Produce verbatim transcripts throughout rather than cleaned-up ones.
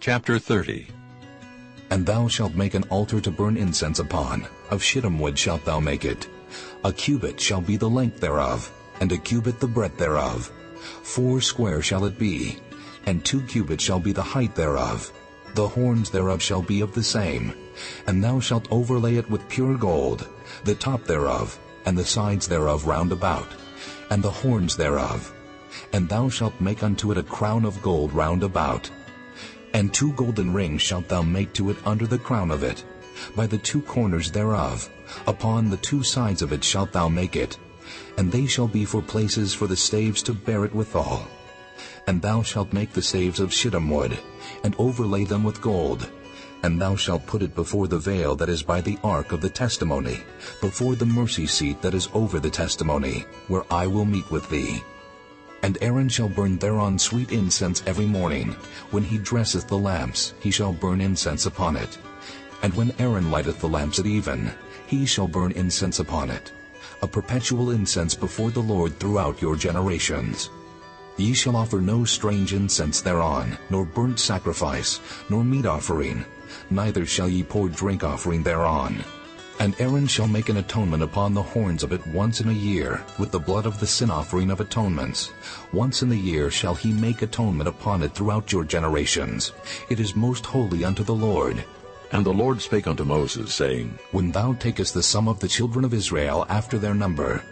Chapter thirty. And thou shalt make an altar to burn incense upon. Of shittim wood shalt thou make it. A cubit shall be the length thereof, and a cubit the breadth thereof. Four square shall it be, and two cubits shall be the height thereof. The horns thereof shall be of the same. And thou shalt overlay it with pure gold, the top thereof, and the sides thereof round about, and the horns thereof. And thou shalt make unto it a crown of gold round about. And two golden rings shalt thou make to it under the crown of it. By the two corners thereof, upon the two sides of it shalt thou make it. And they shall be for places for the staves to bear it withal. And thou shalt make the staves of shittim wood, and overlay them with gold. And thou shalt put it before the veil that is by the ark of the testimony, before the mercy seat that is over the testimony, where I will meet with thee. And Aaron shall burn thereon sweet incense every morning. When he dresseth the lamps, he shall burn incense upon it. And when Aaron lighteth the lamps at even, he shall burn incense upon it, a perpetual incense before the Lord throughout your generations. Ye shall offer no strange incense thereon, nor burnt sacrifice, nor meat offering, neither shall ye pour drink offering thereon. And Aaron shall make an atonement upon the horns of it once in a year, with the blood of the sin offering of atonements. Once in the year shall he make atonement upon it throughout your generations. It is most holy unto the Lord. And the Lord spake unto Moses, saying, When thou takest the sum of the children of Israel after their number,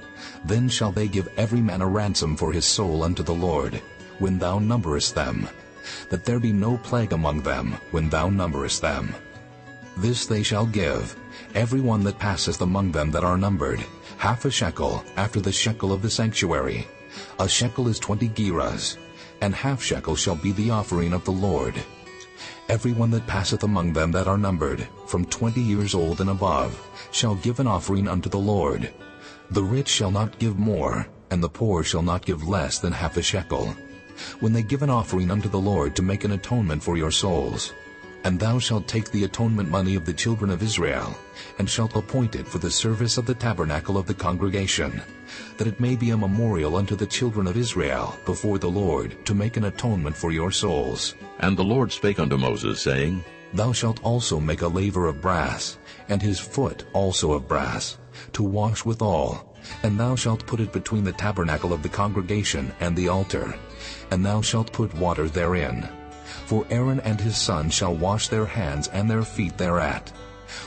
then shall they give every man a ransom for his soul unto the Lord, when thou numberest them, that there be no plague among them when thou numberest them. This they shall give, every one that passeth among them that are numbered, half a shekel after the shekel of the sanctuary. A shekel is twenty gerahs, and half shekel shall be the offering of the Lord. Every one that passeth among them that are numbered, from twenty years old and above, shall give an offering unto the Lord. The rich shall not give more, and the poor shall not give less than half a shekel, when they give an offering unto the Lord to make an atonement for your souls. And thou shalt take the atonement money of the children of Israel, and shalt appoint it for the service of the tabernacle of the congregation, that it may be a memorial unto the children of Israel before the Lord, to make an atonement for your souls. And the Lord spake unto Moses, saying, Thou shalt also make a laver of brass, and his foot also of brass, to wash withal. And thou shalt put it between the tabernacle of the congregation and the altar, and thou shalt put water therein. For Aaron and his son shall wash their hands and their feet thereat.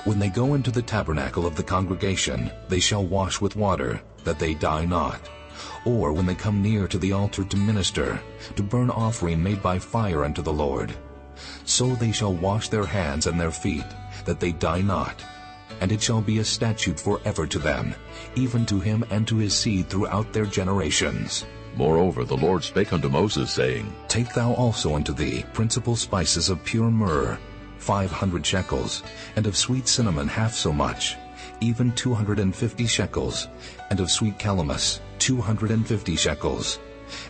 When they go into the tabernacle of the congregation, they shall wash with water, that they die not. Or when they come near to the altar to minister, to burn offering made by fire unto the Lord, so they shall wash their hands and their feet, that they die not. And it shall be a statute forever to them, even to him and to his seed throughout their generations. Moreover, the Lord spake unto Moses, saying, Take thou also unto thee principal spices of pure myrrh, five hundred shekels, and of sweet cinnamon half so much, even two hundred and fifty shekels, and of sweet calamus two hundred and fifty shekels,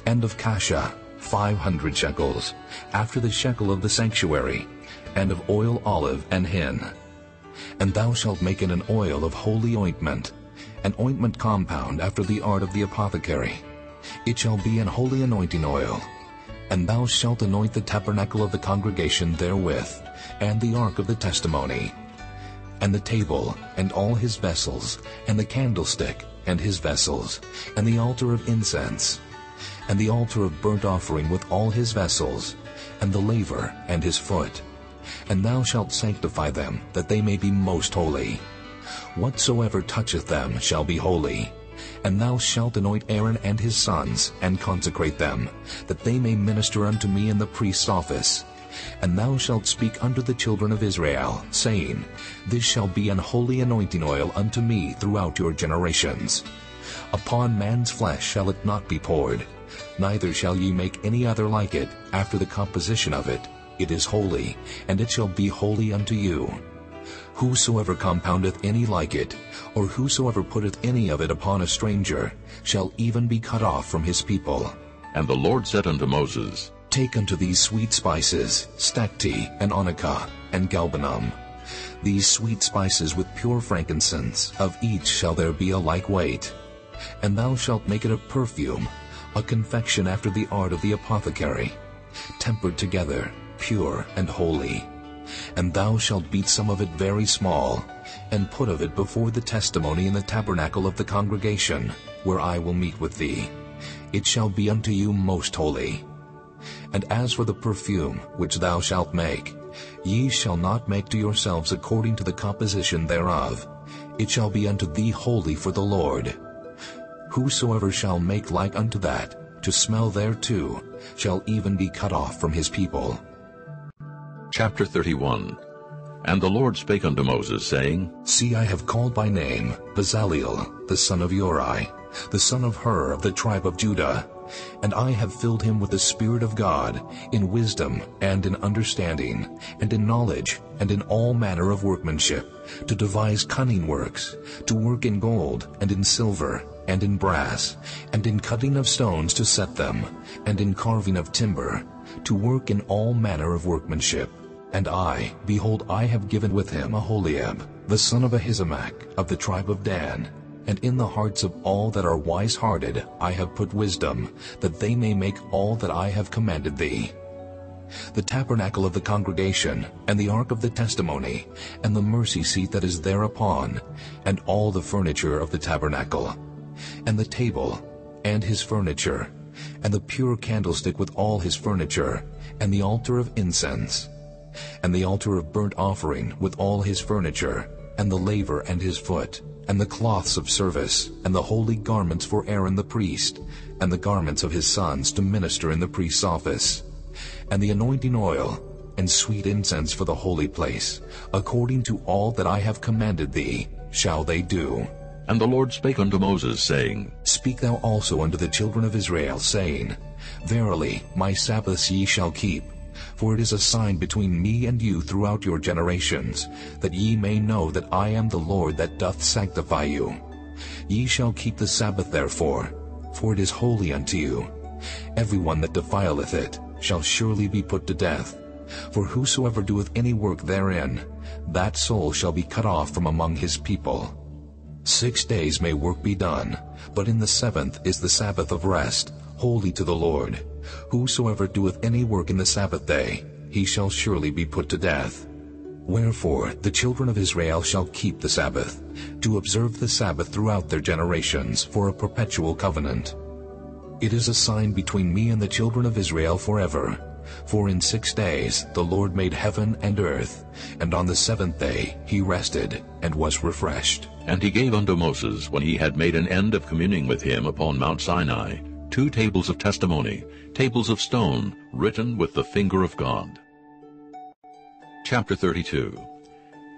and of cassia five hundred shekels, after the shekel of the sanctuary, and of oil olive and hin. And thou shalt make it an oil of holy ointment, an ointment compound after the art of the apothecary. It shall be an holy anointing oil. And thou shalt anoint the tabernacle of the congregation therewith, and the ark of the testimony, and the table, and all his vessels, and the candlestick, and his vessels, and the altar of incense, and the altar of burnt offering with all his vessels, and the laver, and his foot. And thou shalt sanctify them, that they may be most holy. Whatsoever toucheth them shall be holy. And thou shalt anoint Aaron and his sons, and consecrate them, that they may minister unto me in the priest's office. And thou shalt speak unto the children of Israel, saying, This shall be an holy anointing oil unto me throughout your generations. Upon man's flesh shall it not be poured, neither shall ye make any other like it, after the composition of it. It is holy, and it shall be holy unto you. Whosoever compoundeth any like it, or whosoever putteth any of it upon a stranger, shall even be cut off from his people. And the Lord said unto Moses, Take unto thee sweet spices, stacte, and onica, and galbanum. These sweet spices with pure frankincense, of each shall there be a like weight. And thou shalt make it a perfume, a confection after the art of the apothecary, tempered together, pure and holy. And thou shalt beat some of it very small, and put of it before the testimony in the tabernacle of the congregation, where I will meet with thee. It shall be unto you most holy. And as for the perfume which thou shalt make, ye shall not make to yourselves according to the composition thereof. It shall be unto thee holy for the Lord. Whosoever shall make like unto that, to smell thereto, shall even be cut off from his people. Chapter thirty-one. And the Lord spake unto Moses, saying, See, I have called by name Bezaleel, the son of Uri, the son of Hur of the tribe of Judah, and I have filled him with the Spirit of God, in wisdom and in understanding, and in knowledge, and in all manner of workmanship, to devise cunning works, to work in gold, and in silver, and in brass, and in cutting of stones to set them, and in carving of timber, to work in all manner of workmanship. And I, behold, I have given with him Aholiab, the son of Ahizamach, of the tribe of Dan, and in the hearts of all that are wise-hearted I have put wisdom, that they may make all that I have commanded thee. The tabernacle of the congregation, and the ark of the testimony, and the mercy seat that is thereupon, and all the furniture of the tabernacle, and the table, and his furniture, and the pure candlestick with all his furniture, and the altar of incense, and the altar of burnt offering with all his furniture, and the laver and his foot, and the cloths of service, and the holy garments for Aaron the priest, and the garments of his sons to minister in the priest's office, and the anointing oil, and sweet incense for the holy place, according to all that I have commanded thee, shall they do. And the Lord spake unto Moses, saying, Speak thou also unto the children of Israel, saying, Verily my Sabbaths ye shall keep, for it is a sign between me and you throughout your generations, that ye may know that I am the Lord that doth sanctify you. Ye shall keep the Sabbath therefore, for it is holy unto you. Everyone that defileth it shall surely be put to death. For whosoever doeth any work therein, that soul shall be cut off from among his people. Six days may work be done, but in the seventh is the Sabbath of rest, holy to the Lord. Whosoever doeth any work in the Sabbath day, he shall surely be put to death. Wherefore the children of Israel shall keep the Sabbath, to observe the Sabbath throughout their generations for a perpetual covenant. It is a sign between me and the children of Israel forever. For in six days the Lord made heaven and earth, and on the seventh day he rested and was refreshed. And he gave unto Moses, when he had made an end of communing with him upon Mount Sinai, two tables of testimony, tables of stone, written with the finger of God. Chapter thirty-two.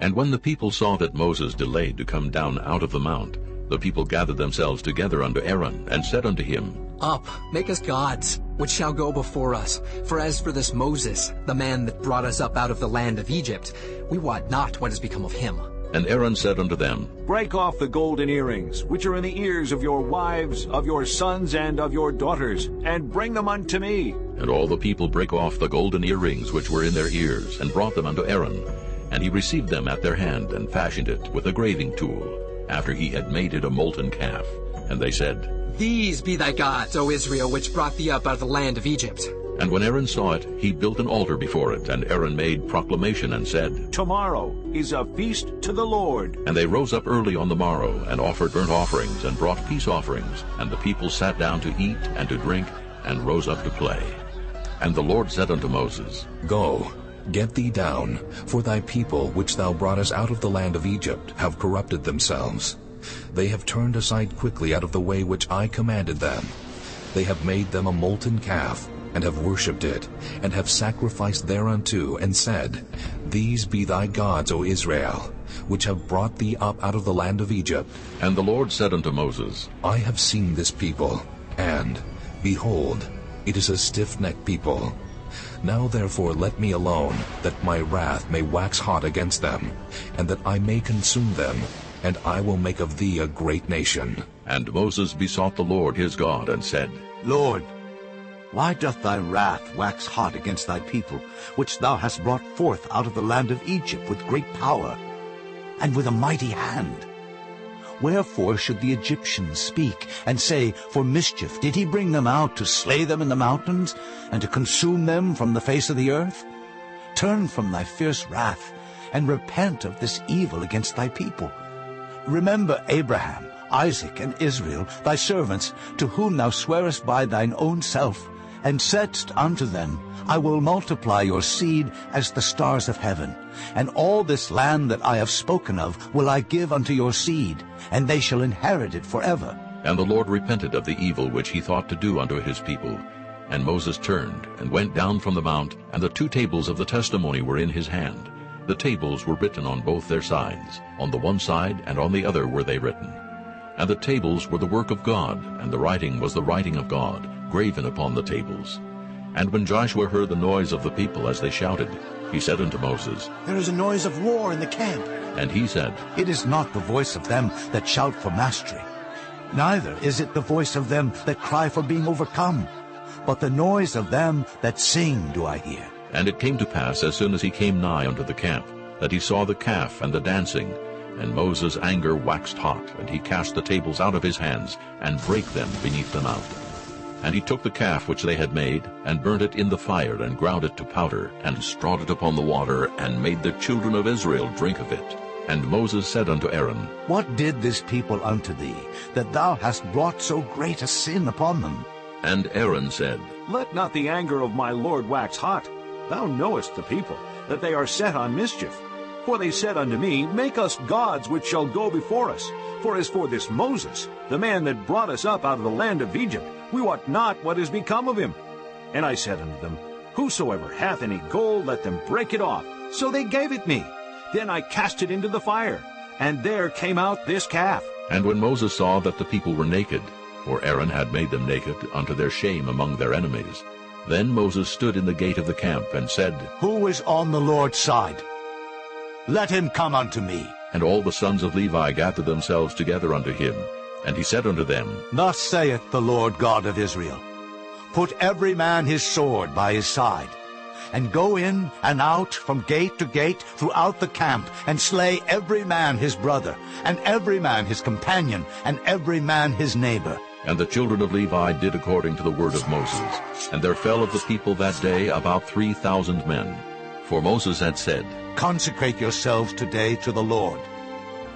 And when the people saw that Moses delayed to come down out of the mount, the people gathered themselves together unto Aaron, and said unto him, Up, make us gods, which shall go before us. For as for this Moses, the man that brought us up out of the land of Egypt, we wot not what has become of him. And Aaron said unto them, Break off the golden earrings, which are in the ears of your wives, of your sons, and of your daughters, and bring them unto me. And all the people brake off the golden earrings which were in their ears, and brought them unto Aaron. And he received them at their hand, and fashioned it with a graving tool, after he had made it a molten calf. And they said, These be thy gods, O Israel, which brought thee up out of the land of Egypt. And when Aaron saw it, he built an altar before it, and Aaron made proclamation and said, Tomorrow is a feast to the Lord. And they rose up early on the morrow, and offered burnt offerings, and brought peace offerings. And the people sat down to eat and to drink, and rose up to play. And the Lord said unto Moses, Go, get thee down, for thy people which thou broughtest out of the land of Egypt have corrupted themselves. They have turned aside quickly out of the way which I commanded them. They have made them a molten calf, and have worshipped it, and have sacrificed thereunto, and said, These be thy gods, O Israel, which have brought thee up out of the land of Egypt. And the Lord said unto Moses, I have seen this people, and, behold, it is a stiff-necked people. Now therefore let me alone, that my wrath may wax hot against them, and that I may consume them, and I will make of thee a great nation. And Moses besought the Lord his God, and said, Lord, why doth thy wrath wax hot against thy people, which thou hast brought forth out of the land of Egypt with great power, and with a mighty hand? Wherefore should the Egyptians speak, and say, For mischief did he bring them out, to slay them in the mountains, and to consume them from the face of the earth? Turn from thy fierce wrath, and repent of this evil against thy people. Remember Abraham, Isaac, and Israel, thy servants, to whom thou swearest by thine own self, and saidst unto them, I will multiply your seed as the stars of heaven, and all this land that I have spoken of will I give unto your seed, and they shall inherit it forever. And the Lord repented of the evil which he thought to do unto his people. And Moses turned, and went down from the mount, and the two tables of the testimony were in his hand. The tables were written on both their sides, on the one side and on the other were they written. And the tables were the work of God, and the writing was the writing of God, graven upon the tables. And when Joshua heard the noise of the people as they shouted, he said unto Moses, There is a noise of war in the camp. And he said, It is not the voice of them that shout for mastery, neither is it the voice of them that cry for being overcome, but the noise of them that sing do I hear. And it came to pass, as soon as he came nigh unto the camp, that he saw the calf and the dancing. And Moses' anger waxed hot, and he cast the tables out of his hands, and brake them beneath the mount. And he took the calf which they had made, and burnt it in the fire, and ground it to powder, and strawed it upon the water, and made the children of Israel drink of it. And Moses said unto Aaron, What did this people unto thee, that thou hast brought so great a sin upon them? And Aaron said, Let not the anger of my Lord wax hot. Thou knowest the people, that they are set on mischief. For they said unto me, Make us gods which shall go before us. For as for this Moses, the man that brought us up out of the land of Egypt, we wot not what is become of him. And I said unto them, Whosoever hath any gold, let them break it off. So they gave it me. Then I cast it into the fire, and there came out this calf. And when Moses saw that the people were naked, for Aaron had made them naked unto their shame among their enemies, then Moses stood in the gate of the camp, and said, Who is on the Lord's side? Let him come unto me. And all the sons of Levi gathered themselves together unto him. And he said unto them, Thus saith the Lord God of Israel, Put every man his sword by his side, and go in and out from gate to gate throughout the camp, and slay every man his brother, and every man his companion, and every man his neighbor. And the children of Levi did according to the word of Moses. And there fell of the people that day about three thousand men. For Moses had said, Consecrate yourselves today to the Lord,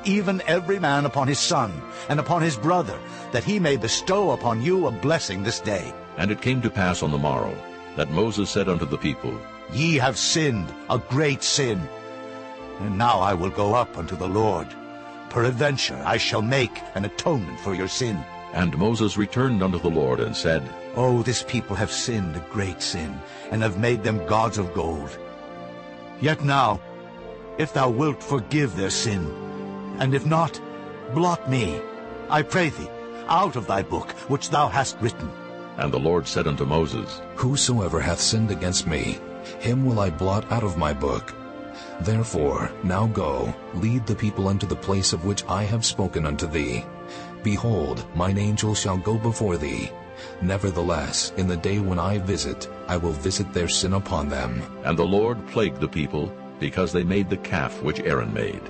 even every man upon his son and upon his brother, that he may bestow upon you a blessing this day. And it came to pass on the morrow, that Moses said unto the people, Ye have sinned a great sin. And now I will go up unto the Lord. Peradventure I shall make an atonement for your sin. And Moses returned unto the Lord, and said, O this people have sinned a great sin, and have made them gods of gold. Yet now, if thou wilt forgive their sin, and if not, blot me, I pray thee, out of thy book which thou hast written. And the Lord said unto Moses, Whosoever hath sinned against me, him will I blot out of my book. Therefore, now go, lead the people unto the place of which I have spoken unto thee. Behold, mine angel shall go before thee. Nevertheless, in the day when I visit, I will visit their sin upon them. And the Lord plagued the people, because they made the calf which Aaron made.